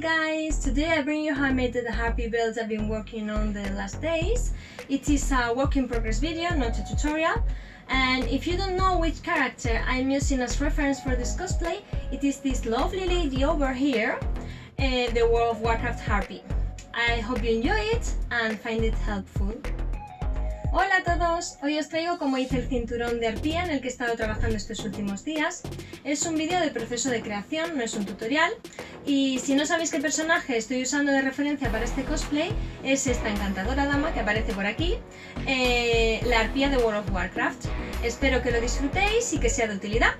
Hi guys! Today I bring you how I made the happy bells I've been working on the last days. It is a work in progress video, not a tutorial. And if you don't know which character I'm using as reference for this cosplay, it is this lovely lady over here, the World of Warcraft Harpy. I hope you enjoy it and find it helpful. Hola a todos, hoy os traigo cómo hice el cinturón de arpía en el que he estado trabajando estos últimos días. Es un vídeo del proceso de creación, no es un tutorial. Y si no sabéis qué personaje estoy usando de referencia para este cosplay, es esta encantadora dama que aparece por aquí, la arpía de World of Warcraft. Espero que lo disfrutéis y que sea de utilidad.